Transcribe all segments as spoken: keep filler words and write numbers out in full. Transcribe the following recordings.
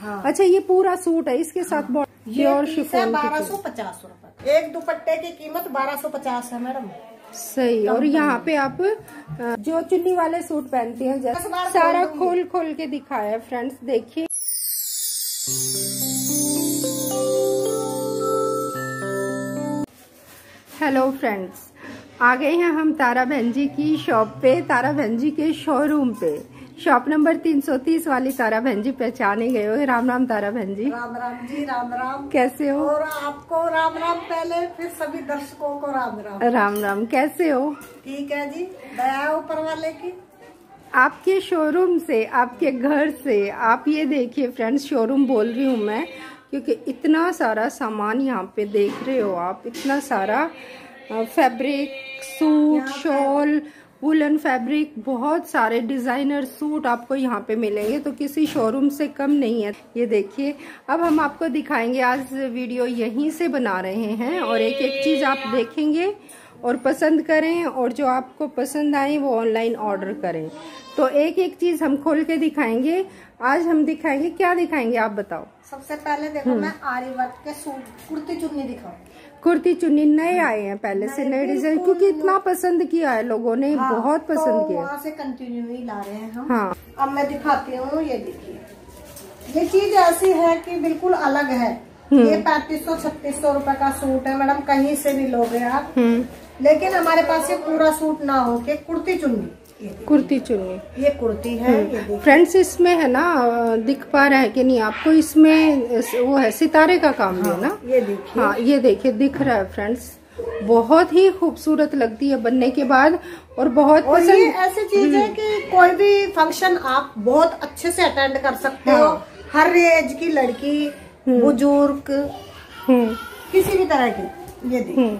हाँ। अच्छा ये पूरा सूट है इसके साथ हाँ। ये और शिफॉन बारह सौ पचास रूपये, एक दुपट्टे की कीमत बारह सौ पचास है मैडम। सही। और यहाँ पे आप जो चुन्नी वाले सूट पहनती हैं जैसे सारा खोल खोल के दिखाया है फ्रेंड्स, देखिए। हेलो फ्रेंड्स, आ गए हैं हम तारा बहनजी की शॉप पे, तारा बहनजी के शोरूम पे, शॉप नंबर तीन सौ तीस वाली तारा बहनजी। पहचाने गए हो? राम राम तारा बहनजी। राम राम जी, राम राम। कैसे हो? और आपको राम राम पहले, फिर सभी दर्शकों को राम राम। राम राम, कैसे हो? ठीक है जी, दया है ऊपर वाले की। आपके शोरूम से, आपके घर से, आप ये देखिए फ्रेंड्स, शोरूम बोल रही हूँ मैं क्योंकि इतना सारा सामान यहाँ पे देख रहे हो आप, इतना सारा fabric, suit, shawl, woollen fabric, बहुत सारे डिज़ाइनर सूट आपको यहाँ पे मिलेंगे, तो किसी शोरूम से कम नहीं है। ये देखिए, अब हम आपको दिखाएंगे, आज वीडियो यहीं से बना रहे हैं और एक एक चीज़ आप देखेंगे और पसंद करें, और जो आपको पसंद आए वो ऑनलाइन ऑर्डर करें। तो एक एक चीज़ हम खोल के दिखाएंगे। आज हम दिखाएंगे, क्या दिखाएंगे आप बताओ? सबसे पहले देखो मैं आरिवत के सूट, कुर्ती चुन्नी दिखाऊं। कुर्ती चुन्नी नए आए हैं पहले से, नए डिजाइन, क्योंकि इतना पसंद किया है लोगों ने, हाँ, बहुत पसंद तो किया, वहाँ से कंटिन्यू ही ला रहे हैं हम। हाँ, अब मैं दिखाती हूँ। ये देखिए, ये चीज ऐसी है कि बिल्कुल अलग है। ये पैंतीस सौ छत्तीस सौ रूपये का सूट है मैडम, कहीं से भी लोगे आप, लेकिन हमारे पास ये पूरा सूट ना हो के कुर्ती चुन्नी, कुर्ती चुन्नी, ये कुर्ती है फ्रेंड्स। इसमें है ना, दिख पा रहा है कि नहीं आपको, इसमें वो है सितारे का काम है, हाँ, ना, ये देखिए। हाँ, ये देखिए, दिख रहा है फ्रेंड्स, बहुत ही खूबसूरत लगती है बनने के बाद, और बहुत और पसंद। ये ऐसी चीज है कि कोई भी फंक्शन आप बहुत अच्छे से अटेंड कर सकते हाँ। हो, हर एज की लड़की, बुजुर्ग, किसी भी तरह की। ये देखिए,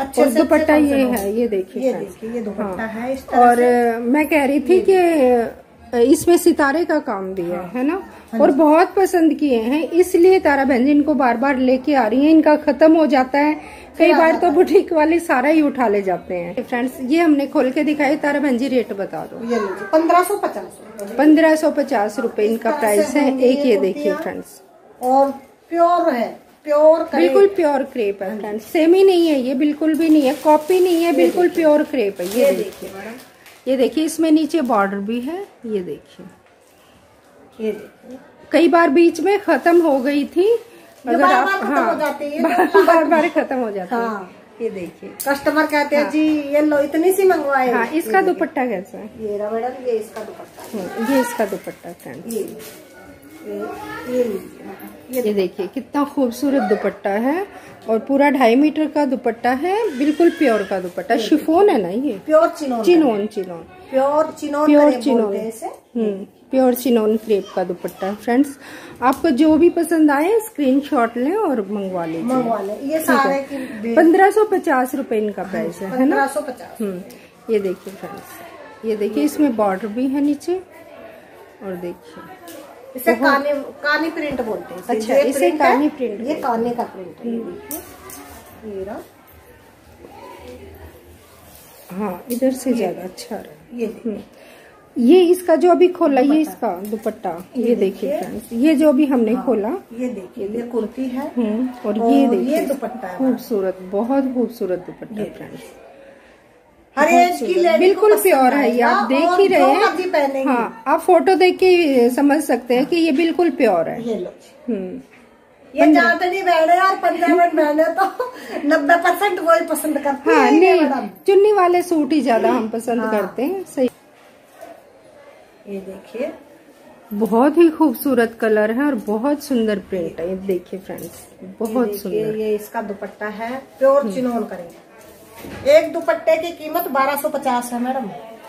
अच्छा दुपट्टा ये है, ये देखिए, ये देखिए, ये दुपट्टा है इस तरह। और मैं कह रही थी कि इसमें सितारे का काम भी है, है ना, और बहुत पसंद किए हैं, इसलिए तारा बहनजी इनको बार बार लेके आ रही है। इनका खत्म हो जाता है कई बार, तो बुटीक वाले सारा ही उठा ले जाते हैं। फ्रेंड्स, ये हमने खोल के दिखाई। तारा बहनजी रेट बता दो। पंद्रह सौ पचास पंद्रह सौ पचास रूपये इनका प्राइस है। एक ये देखिए फ्रेंड्स, और प्योर है, प्योर, बिल्कुल प्योर क्रेप है फ्रेंड्स, सेमी नहीं है ये, बिल्कुल भी नहीं है, कॉपी नहीं है, बिल्कुल प्योर क्रेप है। ये देखिए, ये देखिए, इसमें नीचे बॉर्डर भी है, ये देखिए। ये देखिए, कई बार बीच में खत्म हो गई थी, अगर आप हाँ बार बार खत्म हो जाती है। ये देखिए, कस्टमर कहते हैं जी ये लो, इतनी सी मंगवाए। हाँ, इसका दुपट्टा कैसा है? ये रहा मैडम, ये इसका दुपट्टा, ये इसका दुपट्टा फ्रेंड्स, ये, ये देखिए कितना खूबसूरत दुपट्टा है, और पूरा ढाई मीटर का दुपट्टा है, बिल्कुल प्योर का दुपट्टा, शिफॉन है ना, ये pure chinon, chinon chinon pure chinon pure chinon हम्म प्योर चिनोन क्रेप का दुपट्टा है फ्रेंड्स। आपको जो भी पसंद आए स्क्रीनशॉट लें और मंगवा लें मंगवा लें ये सारे। पंद्रह सौ पचास रूपये इनका प्राइस है, है ना। ये देखिए फ्रेंड्स, ये देखिए, इसमें बॉर्डर भी है नीचे, और देखिए इसे काने कानी प्रिंट बोलते हैं। अच्छा, ये इसे कानी प्रिंट, ये काने का प्रिंट है, ये देखिए, ये रहा। हाँ, इधर से ज्यादा अच्छा रहा। ये ये इसका जो अभी खोला, ये इसका दुपट्टा, ये देखिए फ्रेंड्स, ये जो अभी हमने खोला, ये देखिए, ये कुर्ती है, और ये देखिए दुपट्टा, खूबसूरत, बहुत खूबसूरत दुपट्टा फ्रेंड्स, हर एज की लेडी, बिल्कुल प्योर है, ये आप देख ही रहे हैं। हाँ, आप फोटो देख के समझ सकते हैं कि ये बिल्कुल प्योर है। ये लो, ये नहीं बहने और पंजाब बहने तो नब्बे परसेंट वही पसंद करते हैं। हाँ, नहीं, चुन्नी वाले सूट ही ज्यादा हम पसंद हाँ। करते हैं। सही, ये देखिए, बहुत ही खूबसूरत कलर है और बहुत सुंदर प्रिंट है। ये देखिए फ्रेंड्स, बहुत सुंदर। ये इसका दुपट्टा है, प्योर चिनोन करेंगे। एक दुपट्टे की कीमत बारह सौ पचास है मैडम।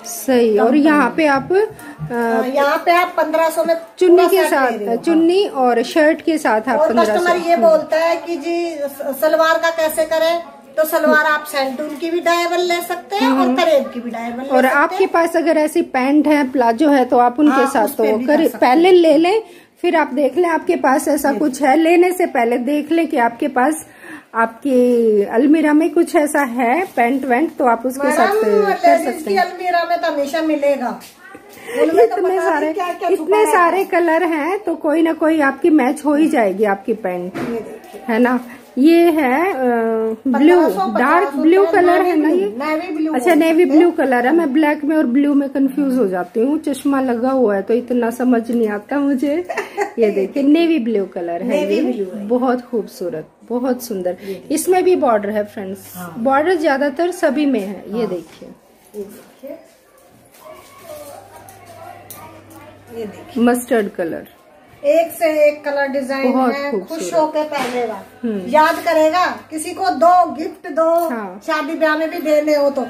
सही। और यहाँ पे आप यहाँ पे आप पंद्रह सौ में चुन्नी के साथ, चुन्नी और शर्ट के साथ आप। और कस्टमर ये बोलता है कि जी सलवार का कैसे करें, तो सलवार आप सैंटून की भी डायबल ले सकते हैं और करेब की भी डायबल। और आपके पास अगर ऐसी पैंट है, प्लाजो है, तो आप उनके साथ तो पहले ले लें, फिर आप देख लें आपके पास ऐसा कुछ है, लेने से पहले देख लें कि आपके पास, आपके अलमीरा में कुछ ऐसा है पैंट वैंट, तो आप उसके साथ कर सकते हैं। अलमीरा में तो हमेशा मिलेगा, इतने सारे क्या क्या इतने सारे कलर हैं तो कोई ना कोई आपकी मैच हो ही जाएगी आपकी पैंट, है ना। ये है ब्लू, डार्क ब्लू कलर है ना ये, अच्छा नेवी ब्लू कलर है। मैं ब्लैक में और ब्लू में कंफ्यूज हो जाती हूँ, चश्मा लगा हुआ है तो इतना समझ नहीं आता मुझे। ये देखिए नेवी ब्लू कलर है, ये बहुत खूबसूरत, बहुत सुंदर। इसमें भी बॉर्डर है फ्रेंड्स, बॉर्डर ज्यादातर सभी में है। ये देखिए मस्टर्ड कलर, एक से एक कलर डिजाइन है, खुश होके पहनेगा, याद करेगा। किसी को दो, गिफ्ट दो, हाँ। शादी ब्याह में भी देने हो तो।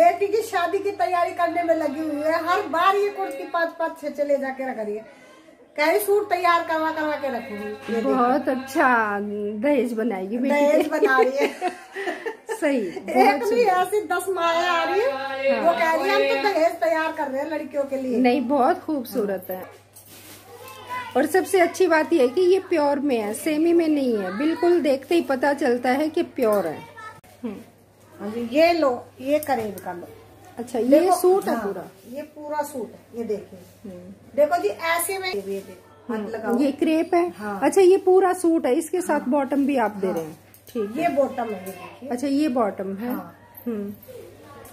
बेटी की शादी की तैयारी करने में लगी हुई है, हर बार ये कुर्ती पाँच पाँच छह छह ले जाके रख रही है, कहीं सूट तैयार करवा करवा के रखूंगी। बहुत अच्छा दहेज बनाएगी, दहेज बना रही है सही। एक भी ऐसी दस माया आ रही है, वो कह रही है हम तो दहेज तैयार कर रहे हैं लड़कियों के लिए। नहीं बहुत खूबसूरत है, और सबसे अच्छी बात यह है कि ये प्योर में है, सेमी में नहीं है, बिल्कुल देखते ही पता चलता है कि प्योर है। ये लो, ये करीब का लो। अच्छा ये सूट है पूरा, ये पूरा सूट है। ये देखिए, देखो जी ऐसे में लगा, ये क्रेप है। हाँ। अच्छा ये पूरा सूट है, इसके साथ बॉटम भी आप दे रहे हैं, ठीक है। ये बॉटम है, अच्छा ये बॉटम है। हाँ।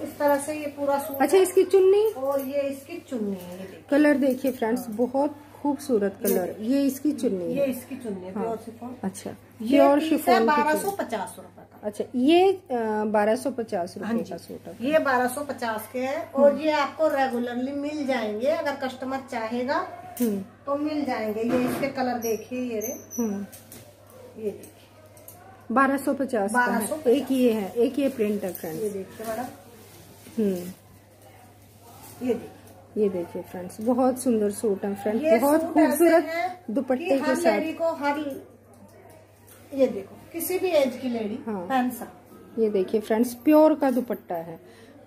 इस तरह से ये पूरा सूट। अच्छा इसकी चुन्नी, और ये इसकी चुन्नी है। कलर देखिए फ्रेंड्स, बहुत खूबसूरत कलर। ये इसकी चुन्नी, ये इसकी चुन्नी। हाँ। अच्छा प्योर शिफॉन, बारह सौ पचास रूपये का। अच्छा ये बारह सौ पचास रूपये का सूट है, ये बारह सौ पचास के है, और ये आपको रेगुलरली मिल जाएंगे, अगर कस्टमर चाहेगा तो मिल जाएंगे। ये इसके कलर देखिए, ये रे ये देखिए बारह सौ पचास का। एक ये है, एक ये प्रिंट है फ्रेंड्स, ये देखिए बड़ा। हम्म ये देखिए, ये देखिए फ्रेंड्स बहुत सुंदर सूट है फ्रेंड्स, बहुत खूबसूरत दुपट्टे के साथ। लेडी को हर, ये देखो किसी भी एज की लेडी पहन सकती। ये देखिए फ्रेंड्स प्योर का दुपट्टा है।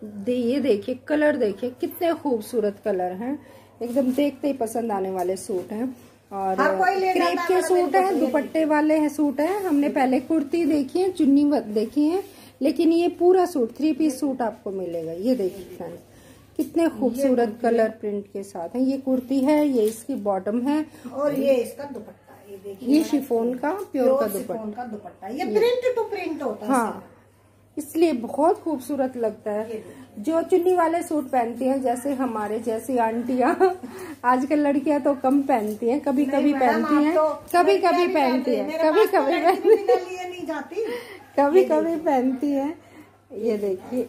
दे, ये देखिए कलर देखिए कितने खूबसूरत कलर हैं, एकदम देखते ही पसंद आने वाले सूट हैं। और क्रेप के सूट है, दुपट्टे वाले है सूट है। हमने पहले कुर्ती देखी है, चुन्नी देखी है, लेकिन ये पूरा सूट थ्री पीस सूट आपको मिलेगा। ये देखिए फ्रेंड्स कितने खूबसूरत कलर प्रिंट के साथ है। ये कुर्ती है, ये इसकी बॉटम है, और ये इसका दुपट्टा। ये देखिए ये शिफॉन का प्योर का दुपट्टा दुपट्टा ये प्रिंट टू प्रिंट होता है। हाँ, इसलिए बहुत खूबसूरत लगता है। जो चुन्नी वाले सूट पहनती हैं, जैसे हमारे जैसी आंटियां, आजकल लड़कियां तो कम पहनती हैं, कभी कभी पहनती हैं, कभी कभी पहनती हैं, कभी कभी नहीं जाती, कभी कभी पहनती हैं। ये देखिए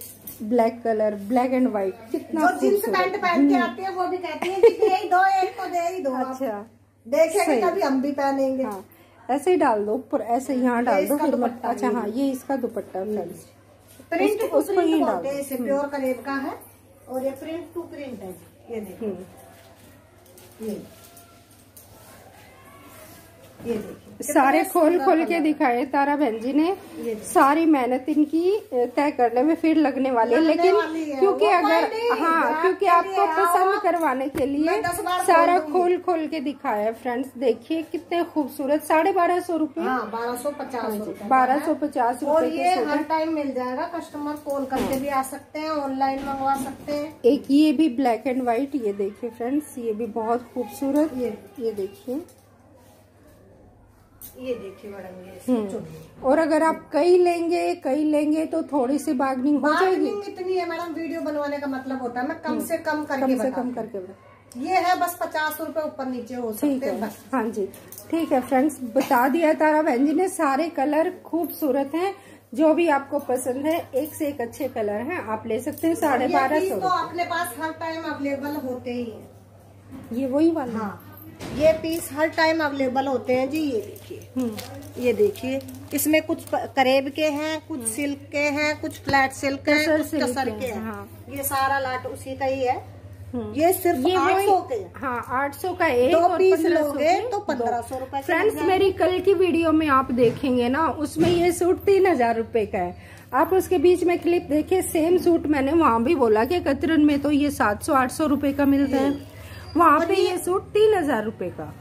black colour, black and white, कितना जींस पैंट पहन के आती है वो भी कहती है कि दे ही दो, एक तो दे ही दो। अच्छा देखेंगे कभी हम भी पहनेंगे। हाँ, ऐसे ही डाल दो, पर ऐसे यहाँ डाल दो फिर मत। अच्छा हाँ ये इसका दुपट्टा प्रिंट उसको ही डाल, इसे प्योर कलर का है और ये प्रिंट टू प्रिंट है। ये देखिए ये देखिए सारे खोल खोल के दिखाए तारा बहनजी ने, सारी मेहनत इनकी तय करने में फिर लगने वाली है, लेकिन क्योंकि अगर हाँ क्योंकि आपको पसंद करवाने के लिए सारा खोल खोल के दिखाया है फ्रेंड्स। देखिए कितने खूबसूरत, साढ़े बारह सौ रूपये, बारह सौ पचास बारह सौ पचास रूपये हर टाइम मिल जाएगा। कस्टमर कॉल करके भी आ सकते हैं, ऑनलाइन मंगवा सकते हैं। एक ये भी ब्लैक एंड व्हाइट, ये देखिए फ्रेंड्स ये भी बहुत खूबसूरत। ये ये देखिए, ये देखिए मैडम। और अगर आप कई लेंगे कई लेंगे तो थोड़ी सी बार्गेनिंग हो जाएगी। इतनी है मैडम, वीडियो बनवाने का मतलब होता है मैं कम से कम करके कम से कम करके ये है बस पचास रूपए ऊपर नीचे हो सकते हैं बस। हाँ जी ठीक है फ्रेंड्स, बता दिया तारा बहन जी ने, सारे कलर खूबसूरत हैं, जो भी आपको पसंद है एक से एक अच्छे कलर हैं, आप ले सकते हैं। साढ़े बारह सौ तो अपने पास हर टाइम अवेलेबल होते ही है। ये वही वाला, ये पीस हर टाइम अवेलेबल होते हैं जी। ये देखिए, ये देखिए इसमें कुछ करेब के हैं, कुछ सिल्क के हैं, कुछ फ्लैट सिल्क के हैं, कुछ कसर के हैं। हाँ। ये सारा लाट उसी का ही है। ये सिर्फ आठ सौ के, हाँ आठ सौ का एक, दो पीस लोगे तो पंद्रह सौ रूपये। फ्रेंड्स मेरी कल की वीडियो में आप देखेंगे ना, उसमें ये सूट तीन हजार रूपये का है। आप उसके बीच में क्लिप देखिए, सेम सूट मैंने वहाँ भी बोला कि कतरन में तो ये सात सौ आठ सौ रूपये का मिलता है, वहाँ पे ये सूट तीन हजार रूपये का,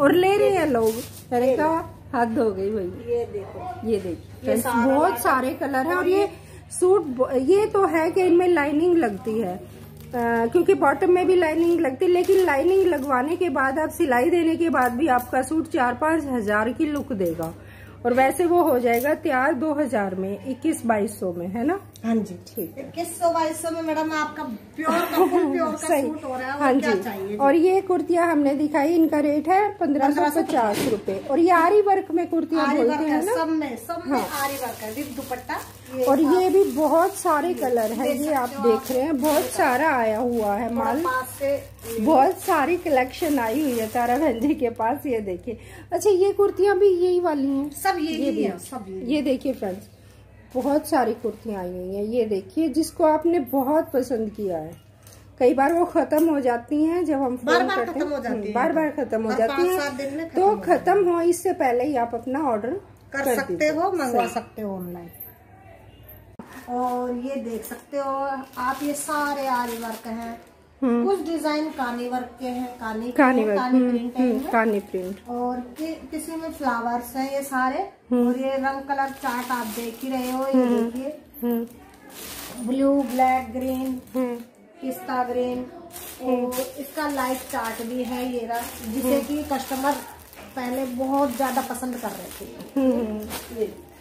और ले रहे हैं लोग। अरे का हद हो गई भाई। ये देखो, ये देखिए बहुत सारे कलर हैं, और ये सूट ये तो है कि इनमें लाइनिंग लगती है, क्योंकि बॉटम में भी लाइनिंग लगती है, लेकिन लाइनिंग लगवाने के बाद आप सिलाई देने के बाद भी आपका सूट चार पाँच हजार की लुक देगा। और वैसे वो हो जाएगा तैयार दो हजार में, इक्कीस बाईस सौ में, है ना? हाँ जी, ठीक है, इक्कीस सौ बाईस सौ में मैडम आपका प्योर का फुल प्योर का सूट हो रहा है। हाँ जी, और ये कुर्तियाँ हमने दिखाई, इनका रेट है पंद्रह सौ पचास रूपये। और ये आरी वर्क में कुर्तियाँ बोलते हैं ना, सब में सब में आरी वर्क है विद दुपट्टा। और ये भी बहुत सारे कलर है, ये आप देख रहे हैं, बहुत सारा आया हुआ है माल, बहुत सारी कलेक्शन आई हुई है तारा बहनजी के पास। ये देखिए, अच्छा ये कुर्तियाँ भी यही वाली हैं, सब यही है, सब ये देखिए फ्रेंड्स, बहुत सारी कुर्तियाँ आई हुई हैं। ये देखिए, जिसको आपने बहुत पसंद किया है, कई बार वो खत्म हो जाती हैं, जब हम फोन करते हैं बार बार खत्म हो जाती है, तो खत्म हो इससे पहले ही आप अपना ऑर्डर कर सकते हो, मंगवा सकते हो ऑनलाइन। और ये देख सकते हो आप, ये सारे आरी वर्क हैं, कुछ डिजाइन कानी वर्क के हैं, कानी कानी वर्क, कानी प्रिंट है, कानी प्रिंट, और कि, किसी में फ्लावर्स हैं, ये सारे। और ये रंग कलर चार्ट आप देख ही रहे हो, ये देखिए, ब्लू, ब्लैक, ग्रीन, पिस्ता ग्रीन, और इसका लाइट चार्ट भी है ये रंग, जिसे कि कस्टमर पहले बहुत ज्यादा पसंद कर रहे थे।